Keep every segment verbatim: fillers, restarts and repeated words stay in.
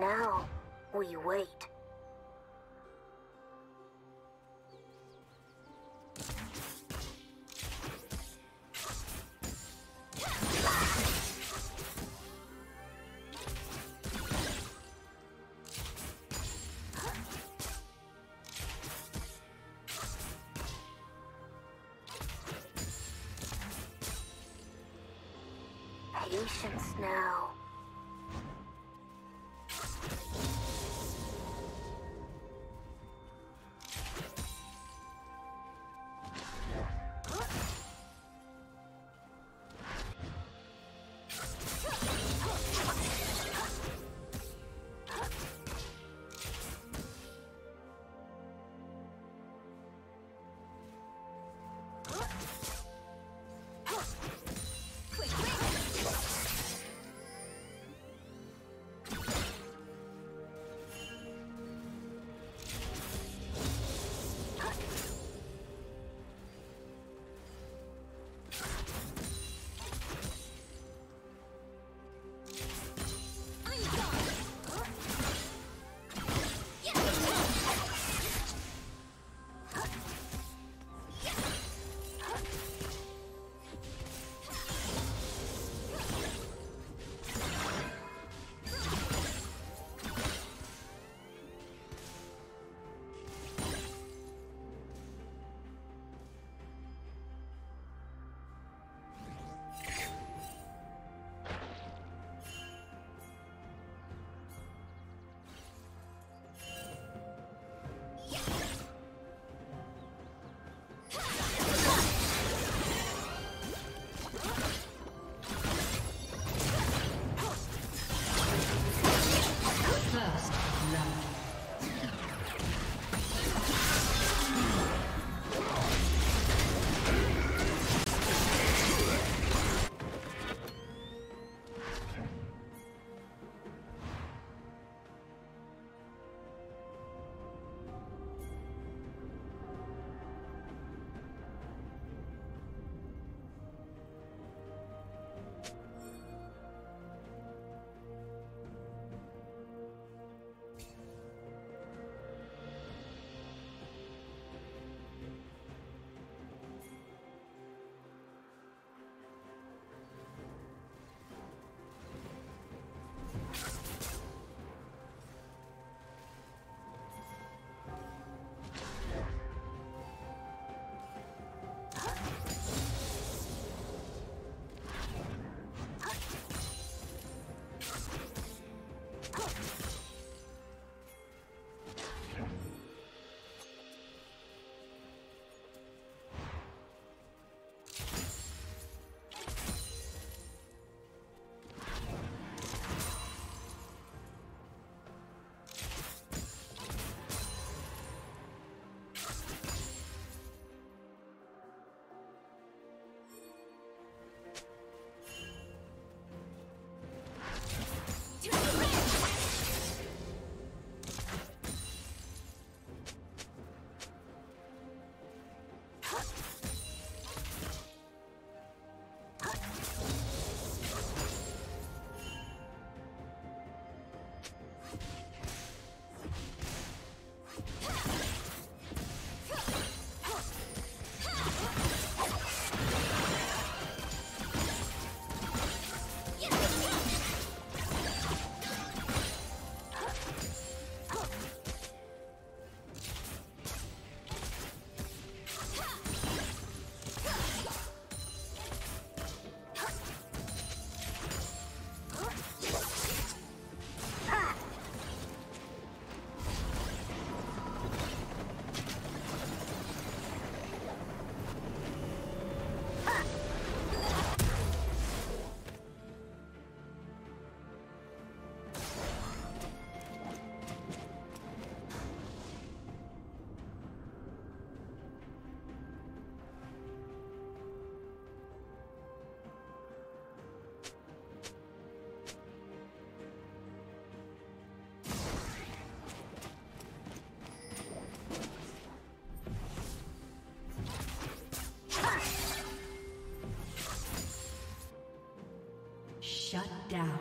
Now, we wait. Patience now. Shut down.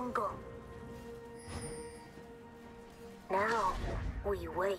jungle. Now we wait.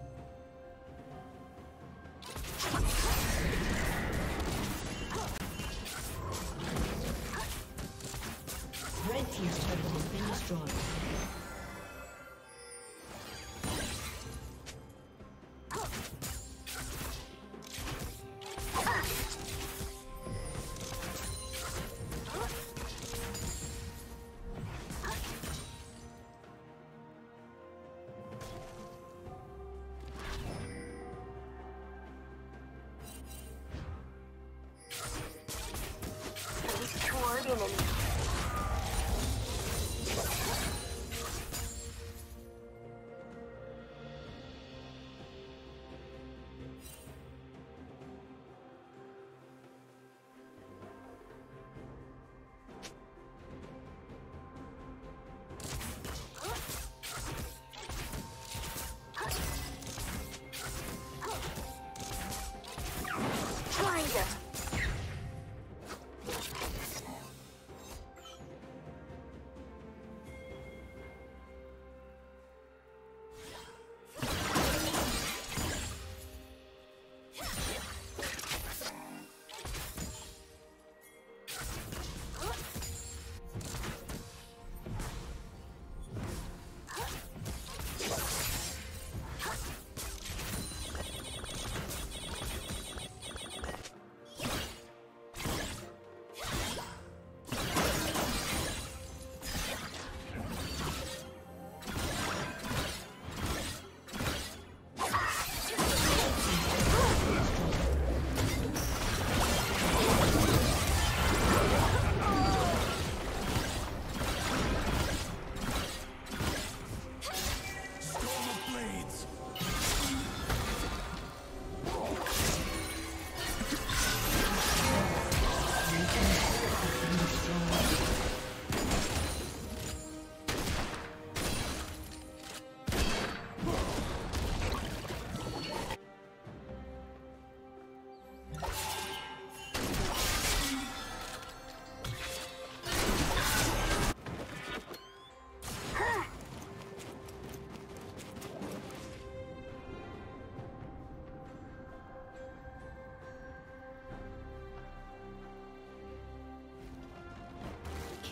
Red team's turret has been destroyed. minimum.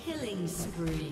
Killing spree.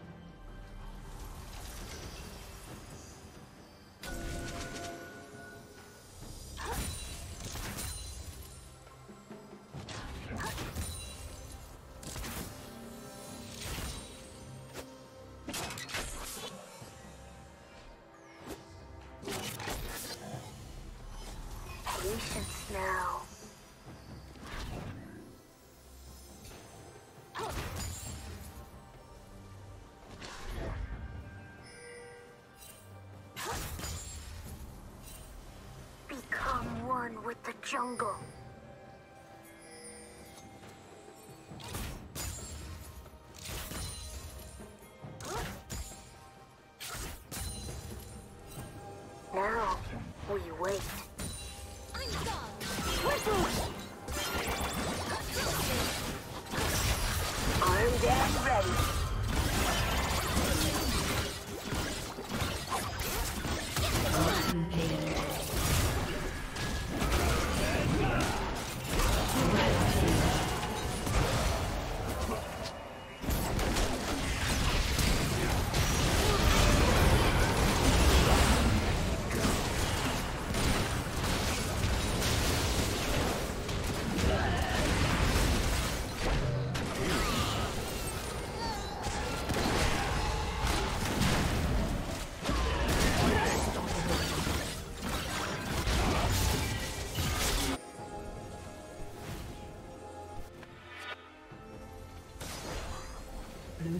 Jungle. Now we wait. Armed and ready. Blue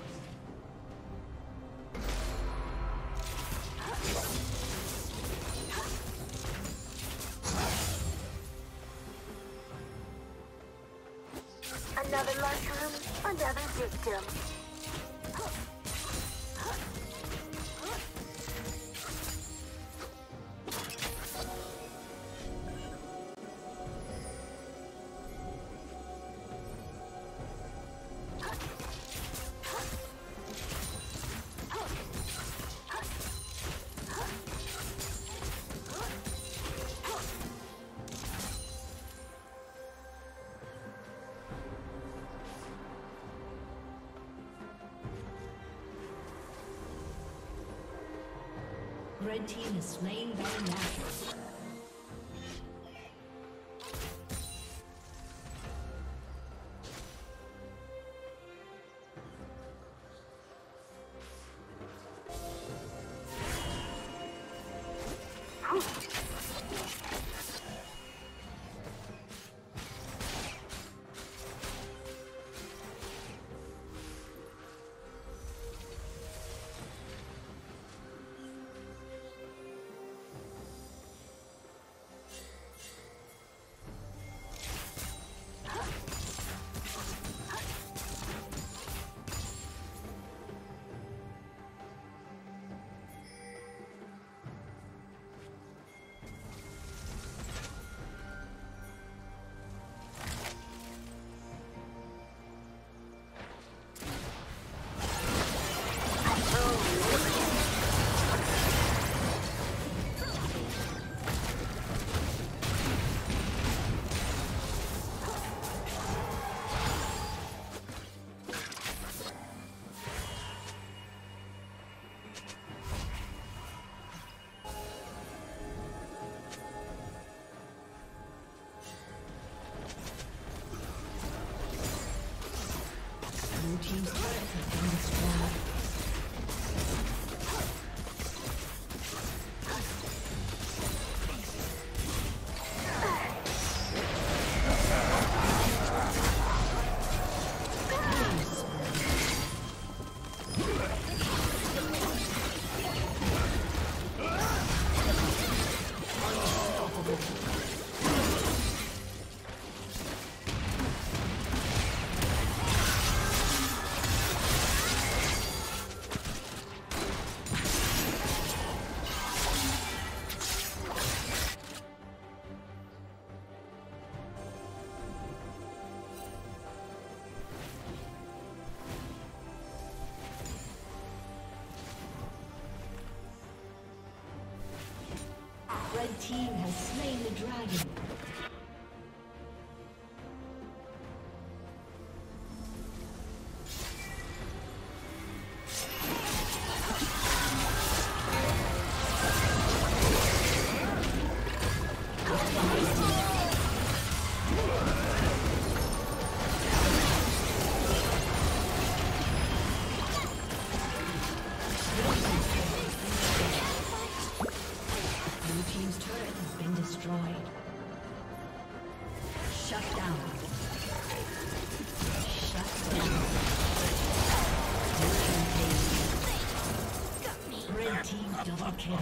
Another mushroom, another victim. Red team is slain by Nashor. Red team has slain the dragon. Double kill.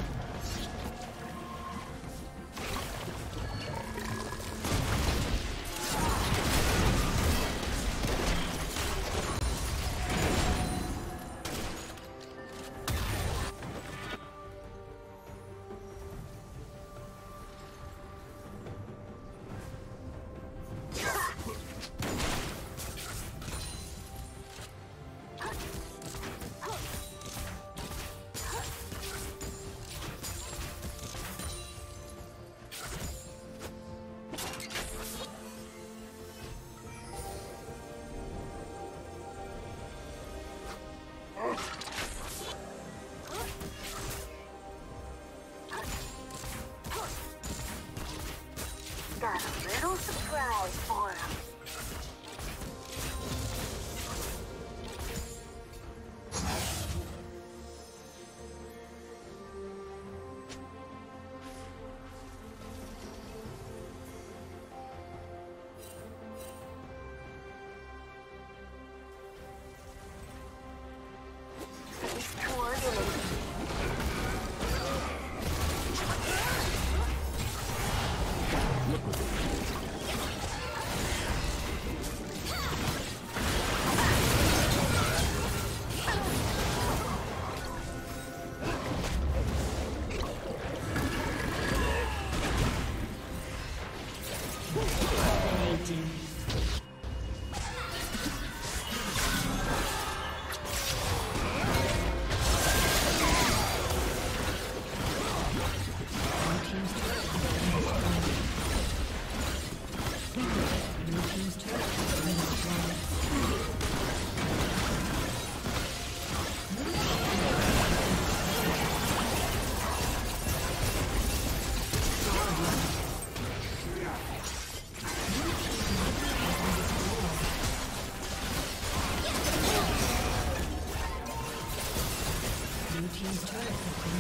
Blue team's turret has been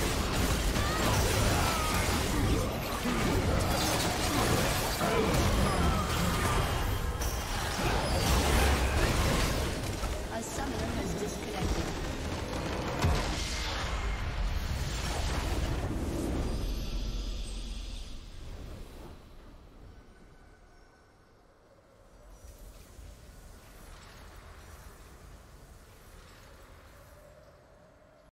destroyed.